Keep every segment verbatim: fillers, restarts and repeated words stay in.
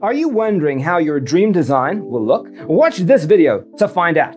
Are you wondering how your dream design will look? Watch this video to find out.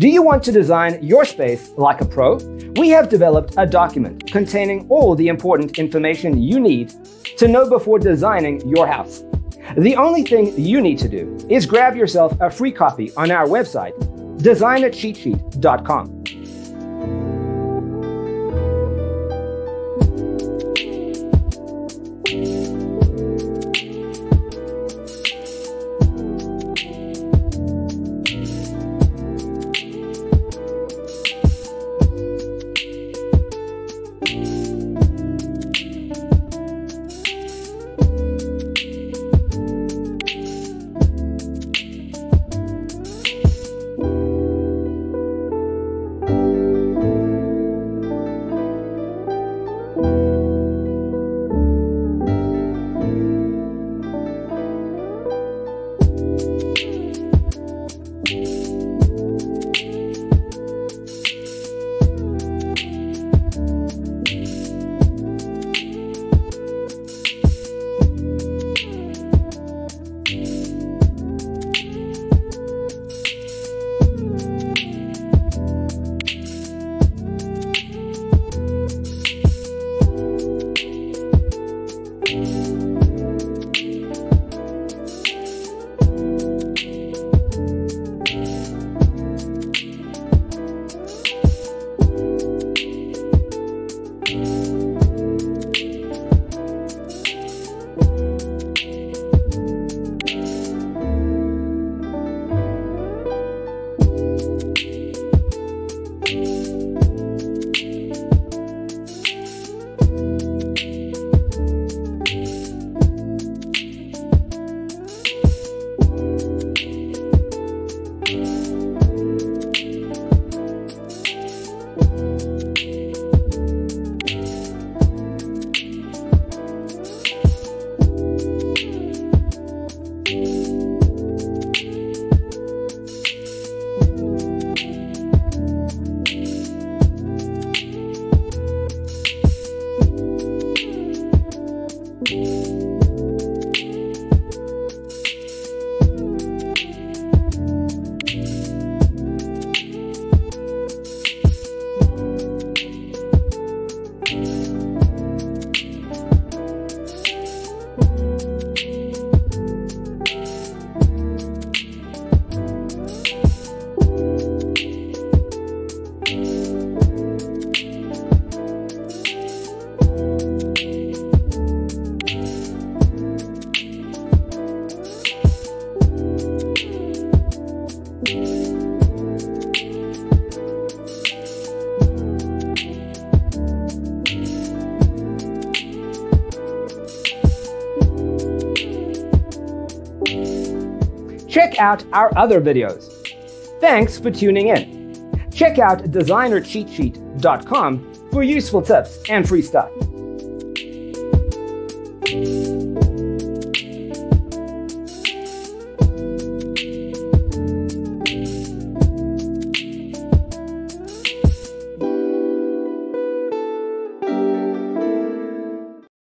Do you want to design your space like a pro? We have developed a document containing all the important information you need to know before designing your house. The only thing you need to do is grab yourself a free copy on our website, design a cheat sheet dot com. Check out our other videos. Thanks for tuning in. Check out designer cheat sheet dot com for useful tips and free stuff.